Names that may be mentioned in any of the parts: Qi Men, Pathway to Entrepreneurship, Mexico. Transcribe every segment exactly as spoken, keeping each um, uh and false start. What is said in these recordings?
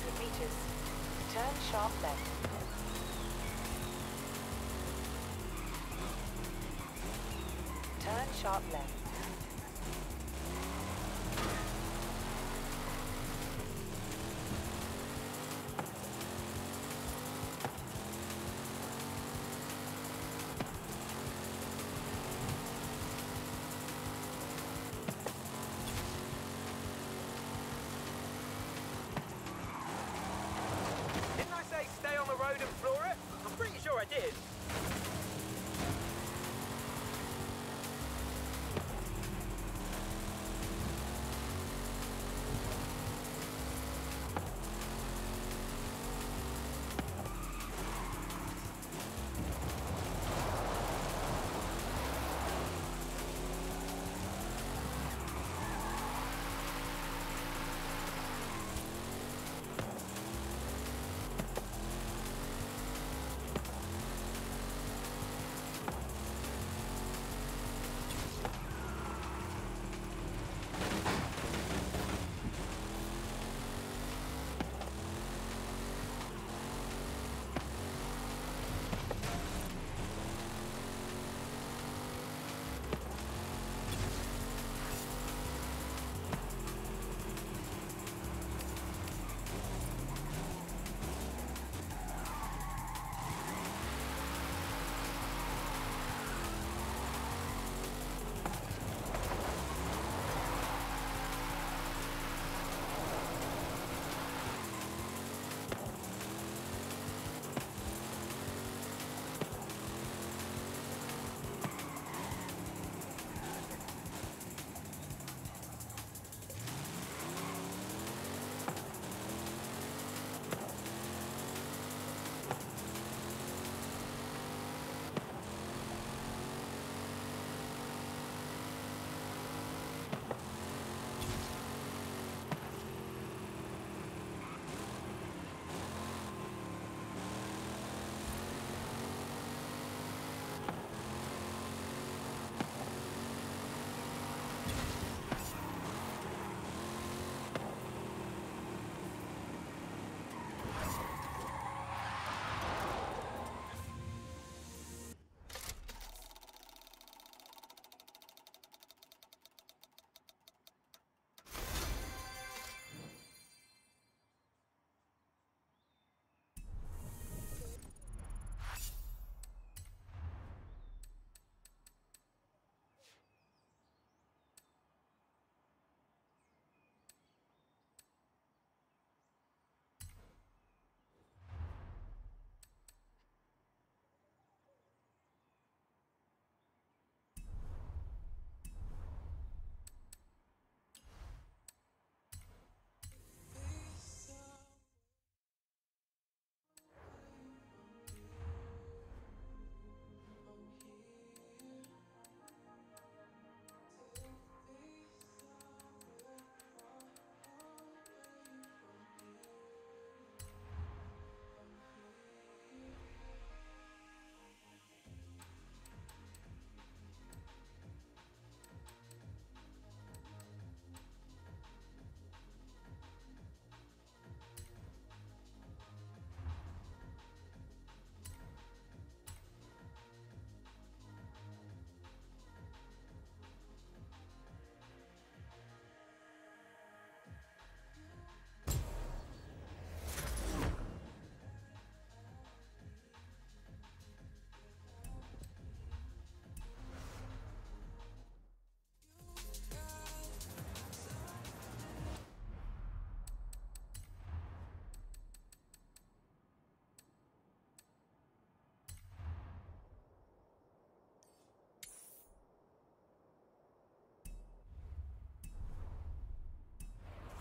one hundred meters. Turn sharp left. Turn sharp left.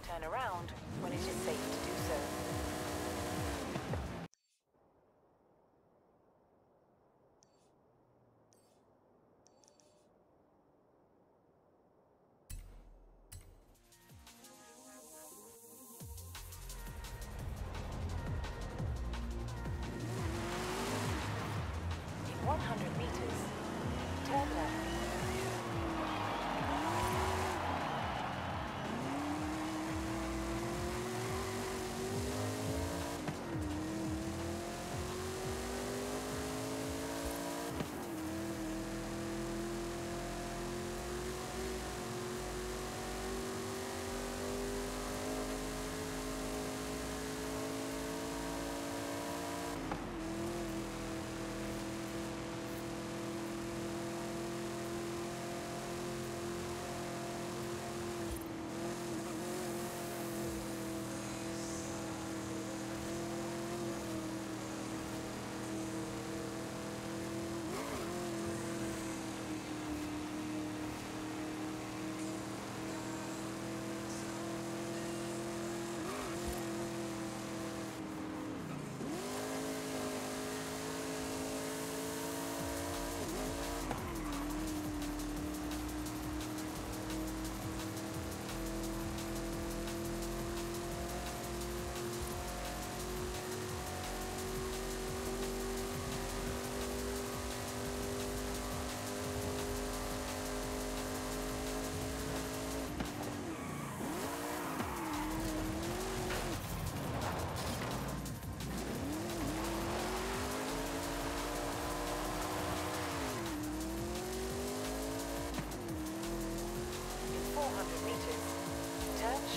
Turn around when it is safe to do so.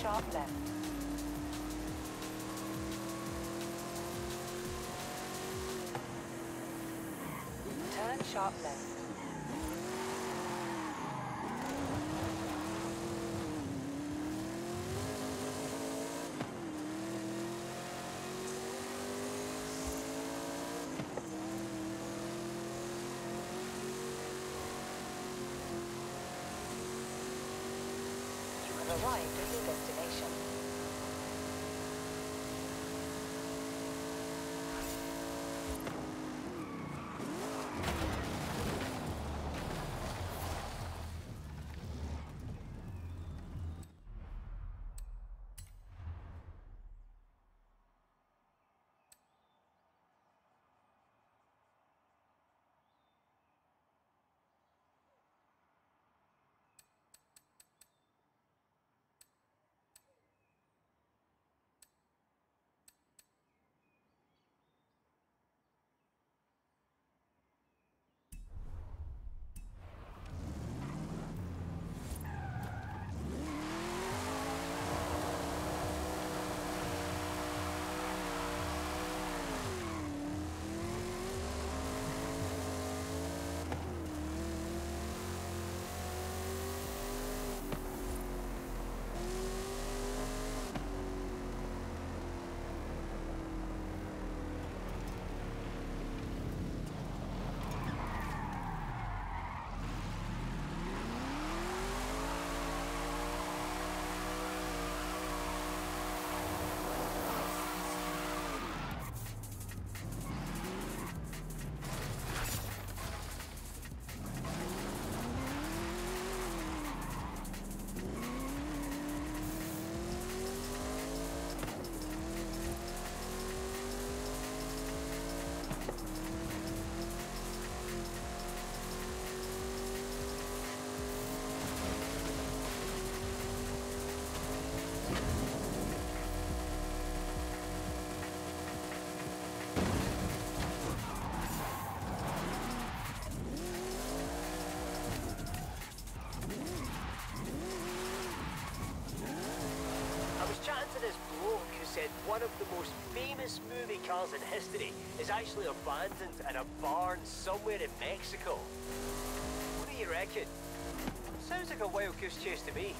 Sharp left. Turn sharp left. Arrived at your destination. Said one of the most famous movie cars in history is actually abandoned in a barn somewhere in Mexico. What do you reckon? Sounds like a wild goose chase to me.